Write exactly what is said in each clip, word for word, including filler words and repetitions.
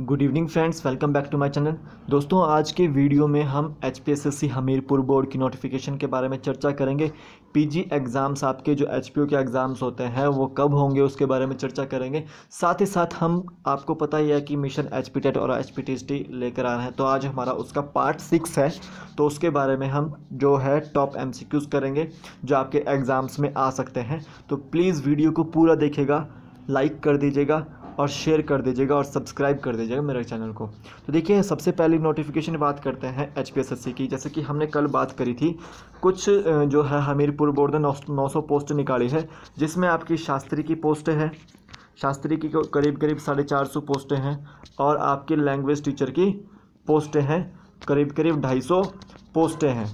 Good evening friends, welcome back to my channel. दोस्तों, आज के वीडियो में हम H P S S C Hamirpur board की नोटिफिकेशन के बारे में चर्चा करेंगे। पीजी एग्ज़ाम्स आपके जो एच पी यू के एग्ज़ाम्स होते हैं वो कब होंगे उसके बारे में चर्चा करेंगे। साथ ही साथ हम आपको पता ही है कि मिशन एच पी टेट और H P T S T लेकर आ रहे हैं, तो आज हमारा उसका पार्ट सिक्स है। तो उसके बारे में हम जो है टॉप एम सी क्यूज़ करेंगे जो आपके एग्ज़ाम्स में आ सकते हैं। तो प्लीज़ वीडियो को पूरा देखिएगा, लाइक कर दीजिएगा और शेयर कर दीजिएगा और सब्सक्राइब कर दीजिएगा मेरे चैनल को। तो देखिए, सबसे पहली नोटिफिकेशन बात करते हैं H P S S C की। जैसे कि हमने कल बात करी थी, कुछ जो है हमीरपुर बोर्ड ने नौ सौ पोस्ट निकाली है, जिसमें आपकी शास्त्री की पोस्ट है, शास्त्री की करीब करीब साढ़े चार सौ पोस्टें हैं, और आपकी लैंग्वेज टीचर की पोस्टें हैं करीब करीब ढाई सौ पोस्टें हैं।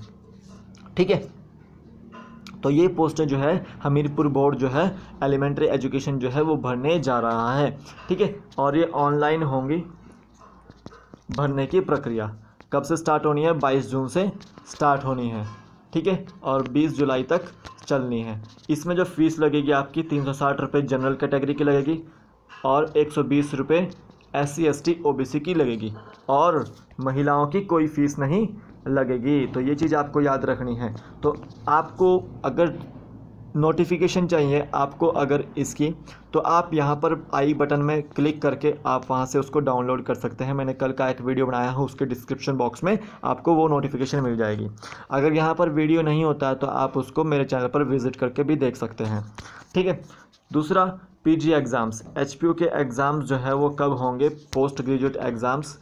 ठीक है, तो ये पोस्टें जो है हमीरपुर बोर्ड जो है एलिमेंट्री एजुकेशन जो है वो भरने जा रहा है। ठीक है, और ये ऑनलाइन होंगी। भरने की प्रक्रिया कब से स्टार्ट होनी है? बाईस जून से स्टार्ट होनी है। ठीक है, और बीस जुलाई तक चलनी है। इसमें जो फीस लगेगी आपकी तीन सौ साठ रुपये जनरल कैटेगरी की लगेगी और एक सौ बीस रुपये S C S T O B C की लगेगी, और महिलाओं की कोई फीस नहीं लगेगी। तो ये चीज़ आपको याद रखनी है। तो आपको अगर नोटिफिकेशन चाहिए, आपको अगर इसकी, तो आप यहाँ पर आई बटन में क्लिक करके आप वहाँ से उसको डाउनलोड कर सकते हैं। मैंने कल का एक वीडियो बनाया है, उसके डिस्क्रिप्शन बॉक्स में आपको वो नोटिफिकेशन मिल जाएगी। अगर यहाँ पर वीडियो नहीं होता है तो आप उसको मेरे चैनल पर विजिट करके भी देख सकते हैं। ठीक है, दूसरा पीजी एग्ज़ाम्स, एचपीयू के एग्ज़ाम्स जो है वो कब होंगे? Post graduate exams,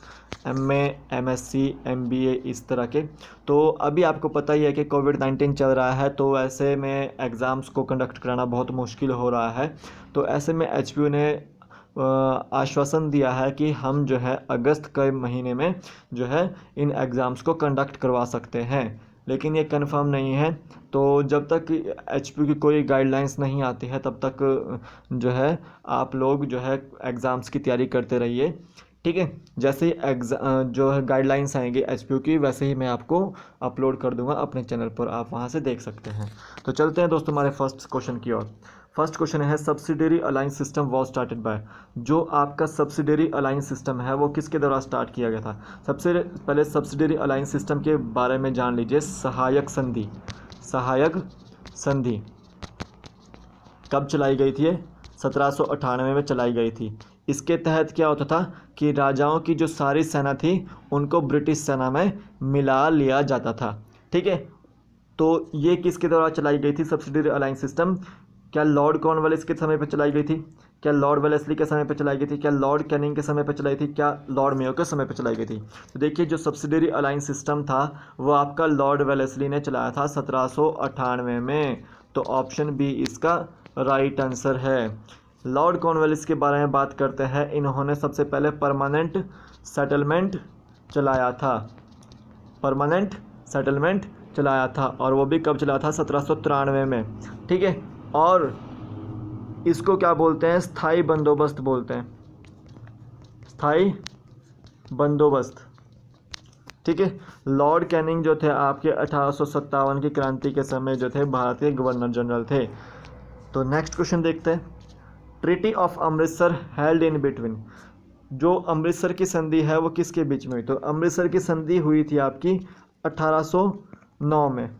MA, MSc, MBA, इस तरह के। तो अभी आपको पता ही है कि कोविड नाइन्टीन चल रहा है, तो ऐसे में एग्ज़ाम्स को कंडक्ट कराना बहुत मुश्किल हो रहा है। तो ऐसे में एचपीयू ने आश्वासन दिया है कि हम जो है अगस्त के महीने में जो है इन एग्ज़ाम्स को कंडक्ट करवा सकते हैं, लेकिन ये कंफर्म नहीं है। तो जब तक एचपीयू की कोई गाइडलाइंस नहीं आती है तब तक जो है आप लोग जो है एग्ज़ाम्स की तैयारी करते रहिए। ठीक है, जैसे ही एग्जाम जो है गाइडलाइंस आएंगी एचपीयू की, वैसे ही मैं आपको अपलोड कर दूंगा अपने चैनल पर, आप वहां से देख सकते हैं। तो चलते हैं दोस्तों हमारे फर्स्ट क्वेश्चन की ओर। फर्स्ट क्वेश्चन है, subsidiary alliance system was started by. जो आपका सब्सिडियरी अलाइंस सिस्टम है वो किसके द्वारा स्टार्ट किया गया था? सबसे पहले सब्सिडियरी अलाइंस सिस्टम के बारे में जान लीजिए। सहायक संधि, सहायक संधि कब चलाई गई थी? सत्रह सौ अट्ठानवे में चलाई गई थी। इसके तहत क्या होता था कि राजाओं की जो सारी सेना थी उनको ब्रिटिश सेना में मिला लिया जाता था। ठीक है, तो ये किसके द्वारा चलाई गई थी सब्सिडियरी अलाइंस सिस्टम? क्या लॉर्ड कॉर्नवालिस के समय पर चलाई गई थी? क्या लॉर्ड वेलेस्ली के समय पर चलाई गई थी? क्या लॉर्ड कैनिंग के समय पर चलाई थी? क्या लॉर्ड मेयो के समय पर चलाई गई थी? तो देखिए, जो सब्सिडियरी अलाइंस सिस्टम था वो आपका लॉर्ड वेलेस्ली ने चलाया था सत्रह सौ अट्ठानवे में। तो ऑप्शन बी इसका राइट आंसर है। लॉर्ड कॉर्नवालिस के बारे में बात करते हैं। इन्होंने सबसे पहले परमानेंट सेटलमेंट चलाया था, परमानेंट सेटलमेंट चलाया था, और वो भी कब चलाया था? सत्रह सौ तिरानवे में। ठीक है, और इसको क्या बोलते हैं? स्थाई बंदोबस्त बोलते हैं, स्थाई बंदोबस्त। ठीक है, लॉर्ड कैनिंग जो थे आपके अठारह सौ सत्तावन की क्रांति के समय जो थे भारत के गवर्नर जनरल थे। तो नेक्स्ट क्वेश्चन देखते हैं। Treaty of Amritsar held in between. जो अमृतसर की संधि है वो किसके बीच में हुई? तो अमृतसर की संधि हुई थी आपकी अठारह सौ नौ में।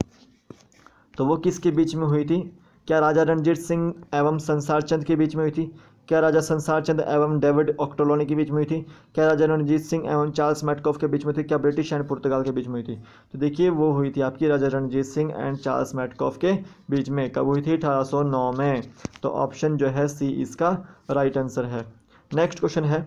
तो वो किसके बीच में हुई थी? क्या राजा रणजीत सिंह एवं संसार चंद के बीच में हुई थी? क्या राजा संसार चंद एवं डेविड ऑक्टोलोनी के बीच में हुई थी? क्या राजा रणजीत सिंह एवं चार्ल्स मैटकॉफ के बीच में थी? क्या ब्रिटिश एंड पुर्तगाल के बीच में हुई थी? तो देखिए, वो हुई थी आपकी Raja Ranjit Singh and Charles Metcalfe के बीच में। कब हुई थी? अठारह सौ नौ में। तो ऑप्शन जो है सी इसका राइट आंसर है। नेक्स्ट क्वेश्चन है,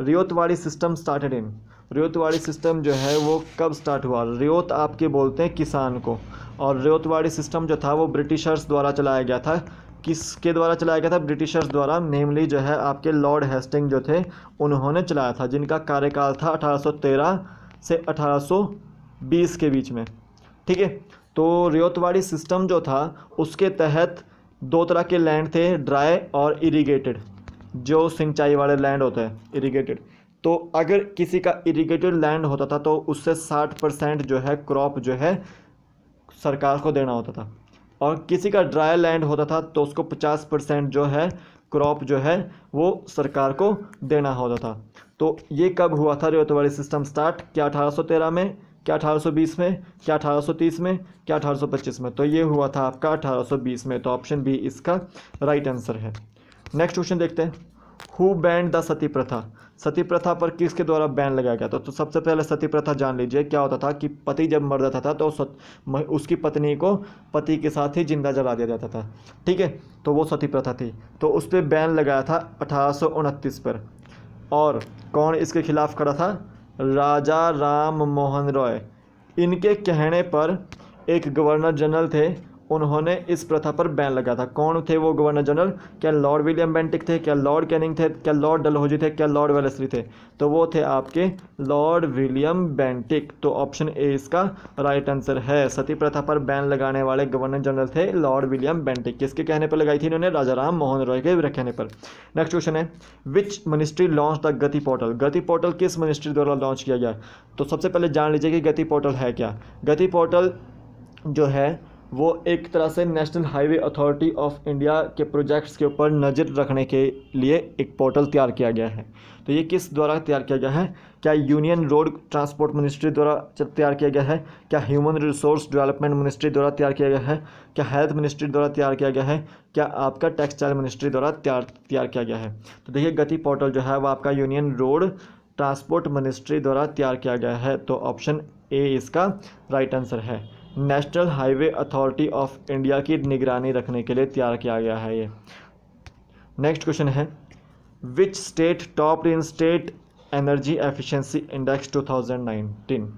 Ryotwari system started in. Ryotwari system जो है वो कब स्टार्ट हुआ? रियोत आपके बोलते हैं किसान को, और रियोतवाड़ी सिस्टम जो था वो ब्रिटिशर्स द्वारा चलाया गया था। किसके द्वारा चलाया गया था? ब्रिटिशर्स द्वारा, नेमली जो है आपके लॉर्ड हेस्टिंग जो थे उन्होंने चलाया था, जिनका कार्यकाल था अठारह सौ तेरह से अठारह सौ बीस के बीच में। ठीक है, तो रियोतवाड़ी सिस्टम जो था उसके तहत दो तरह के लैंड थे, ड्राई और इरिगेटेड, जो सिंचाई वाले लैंड होते हैं इरिगेटेड। तो अगर किसी का इरिगेटेड लैंड होता था तो उससे साठ परसेंट जो है क्रॉप जो है सरकार को देना होता था, और किसी का ड्राई लैंड होता था तो उसको पचास परसेंट जो है क्रॉप जो है वो सरकार को देना होता था। तो ये कब हुआ था रयोतवाड़ी सिस्टम स्टार्ट? क्या अठारह सौ तेरह में, क्या अठारह सौ बीस में, क्या अठारह सौ तीस में, क्या अठारह सौ पच्चीस में? तो ये हुआ था आपका अठारह सौ बीस में। तो ऑप्शन बी इसका राइट आंसर है। नेक्स्ट क्वेश्चन देखते हैं, हु बैंड द सती प्रथा? सती प्रथा पर किसके द्वारा बैन लगाया गया था? तो सबसे पहले सती प्रथा जान लीजिए क्या होता था कि पति जब मर जाता था तो सत, उसकी पत्नी को पति के साथ ही जिंदा जला दिया जाता था, ठीक है, तो वो सती प्रथा थी। तो उस पर बैन लगाया था अठारह सौ उनतीस पर। और कौन इसके खिलाफ खड़ा था? राजा राम मोहन रॉय। इनके कहने पर एक गवर्नर जनरल थे, उन्होंने इस प्रथा पर बैन लगाया था। कौन थे वो गवर्नर जनरल? क्या लॉर्ड विलियम बेंटिक थे, क्या लॉर्ड कैनिंग थे, क्या लॉर्ड डलहौजी थे, क्या लॉर्ड वेलेस्ली थे? तो वो थे आपके लॉर्ड विलियम बेंटिक। तो ऑप्शन ए इसका राइट आंसर है। सती प्रथा पर बैन लगाने वाले गवर्नर जनरल थे लॉर्ड विलियम बेंटिक। किसके कहने पर लगाई थी इन्होंने? राजा राम मोहन रॉय के कहने पर। नेक्स्ट क्वेश्चन है, which ministry launch the Gati portal? Gati portal किस मिनिस्ट्री द्वारा लॉन्च किया गया? तो सबसे पहले जान लीजिए कि गति पोर्टल है क्या। गति पोर्टल जो है वो एक तरह से national highway authority of India के प्रोजेक्ट्स के ऊपर नज़र रखने के लिए एक पोर्टल तैयार किया गया है। तो ये किस द्वारा तैयार किया गया है? क्या यूनियन रोड ट्रांसपोर्ट मिनिस्ट्री द्वारा तैयार किया गया है, क्या ह्यूमन रिसोर्स डेवलपमेंट मिनिस्ट्री द्वारा तैयार किया गया है, क्या हेल्थ मिनिस्ट्री द्वारा तैयार किया गया है, क्या आपका टेक्सटाइल मिनिस्ट्री द्वारा तैयार तैयार किया गया है? तो देखिए गति पोर्टल जो है वह आपका यूनियन रोड ट्रांसपोर्ट मिनिस्ट्री द्वारा तैयार किया गया है। तो ऑप्शन ए इसका राइट आंसर है। National highway authority of India की निगरानी रखने के लिए तैयार किया गया है ये। नेक्स्ट क्वेश्चन है, which state topped in state energy efficiency index two thousand nineteen?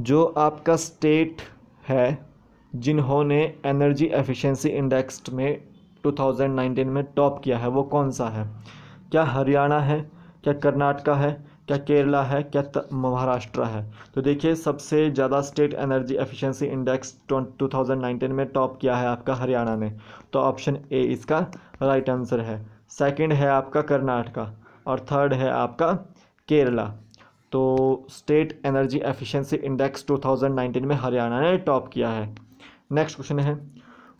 जो आपका स्टेट है जिन्होंने एनर्जी एफिशिएंसी इंडेक्स में टू थाउजेंड नाइनटीन में टॉप किया है वो कौन सा है? क्या हरियाणा है, क्या कर्नाटका है, क्या केरला है, क्या महाराष्ट्र है? तो देखिए सबसे ज़्यादा state energy efficiency index two thousand nineteen में टॉप किया है आपका हरियाणा ने। तो ऑप्शन ए इसका राइट आंसर है। सेकंड है आपका कर्नाटका और थर्ड है आपका केरला। तो state energy efficiency index two thousand nineteen में हरियाणा ने टॉप किया है। नेक्स्ट क्वेश्चन है,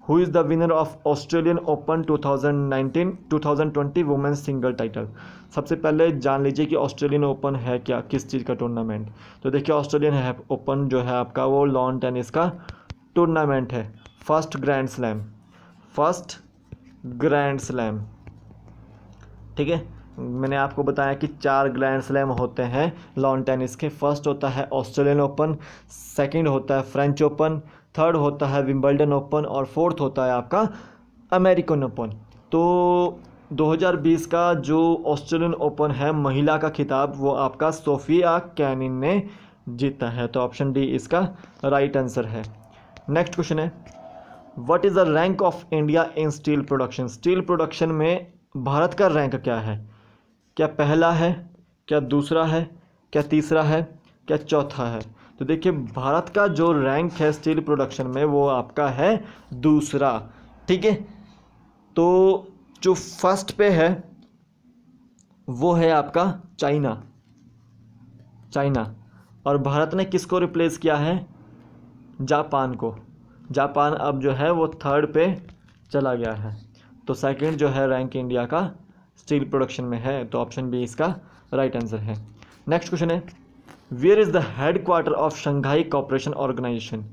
who is the winner of Australian Open two thousand nineteen two thousand twenty women's single title? सबसे पहले जान लीजिए कि ऑस्ट्रेलियन ओपन है क्या, किस चीज़ का टूर्नामेंट। तो देखिए ऑस्ट्रेलियन है ओपन जो है आपका वो लॉन टेनिस का टूर्नामेंट है। First grand slam, first grand slam, ठीक है, मैंने आपको बताया कि चार ग्रैंड स्लैम होते हैं लॉन टेनिस के। फर्स्ट होता है ऑस्ट्रेलियन ओपन, सेकेंड होता है फ्रेंच ओपन, थर्ड होता है विंबलडन ओपन और फोर्थ होता है आपका अमेरिकन ओपन। तो दो हज़ार बीस का जो ऑस्ट्रेलियन ओपन है महिला का खिताब वो आपका सोफिया कैनिन ने जीता है। तो ऑप्शन डी इसका राइट आंसर है। नेक्स्ट क्वेश्चन है, what is the rank of India in steel production? Steel production में भारत का रैंक क्या है? क्या पहला है, क्या दूसरा है, क्या तीसरा है, क्या चौथा है? तो देखिए भारत का जो रैंक है स्टील प्रोडक्शन में वो आपका है दूसरा, ठीक है। तो जो फर्स्ट पे है वो है आपका चाइना, चाइना, और भारत ने किसको रिप्लेस किया है? जापान को। जापान अब जो है वो थर्ड पे चला गया है। तो सेकंड जो है रैंक इंडिया का स्टील प्रोडक्शन में है। तो ऑप्शन बी इसका राइट आंसर है। नेक्स्ट क्वेश्चन है, where is the headquarter of Shanghai cooperation organisation?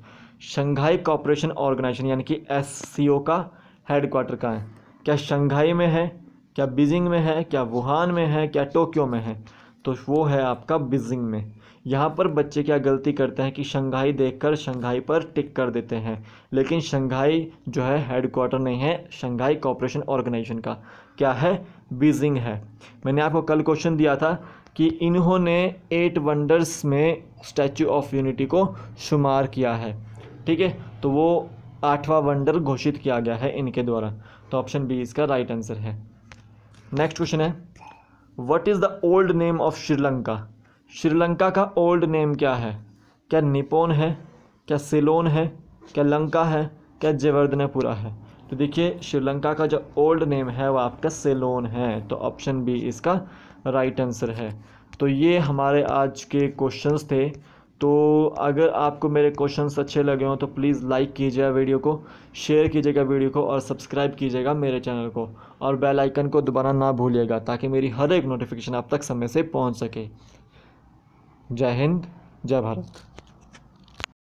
Shanghai cooperation organisation यानी कि एस सी ओ का हेड क्वार्टर कहाँ है? क्या शंघाई में है, क्या बीजिंग में है, क्या वुहान में है, क्या टोक्यो में है? तो वो है आपका बीजिंग में। यहाँ पर बच्चे क्या गलती करते हैं कि शंघाई देखकर शंघाई पर टिक कर देते हैं, लेकिन शंघाई जो है हेड क्वार्टर नहीं है शंघाई कॉपरेशन ऑर्गेनाइजेशन का, क्या है? बीजिंग है। मैंने आपको कल क्वेश्चन दिया था कि इन्होंने एट वंडर्स में स्टैचू ऑफ यूनिटी को शुमार किया है, ठीक है, तो वो आठवां वंडर घोषित किया गया है इनके द्वारा। तो ऑप्शन बी इसका राइट आंसर है। नेक्स्ट क्वेश्चन है, what is the old name of Sri Lanka? Sri Lanka का ओल्ड नेम क्या है? क्या निपोन है, क्या सिलोन है, क्या लंका है, क्या जयवर्धनेपुरा है? तो देखिए श्रीलंका का जो ओल्ड नेम है वह आपका सेलोन है। तो ऑप्शन बी इसका राइट आंसर है। तो ये हमारे आज के क्वेश्चंस थे तो अगर आपको मेरे क्वेश्चंस अच्छे लगे हों तो प्लीज़ लाइक कीजिएगा वीडियो को, शेयर कीजिएगा वीडियो को और सब्सक्राइब कीजिएगा मेरे चैनल को और बेल आइकन को दबाना ना भूलिएगा ताकि मेरी हर एक नोटिफिकेशन आप तक समय से पहुंच सके। जय हिंद, जय भारत।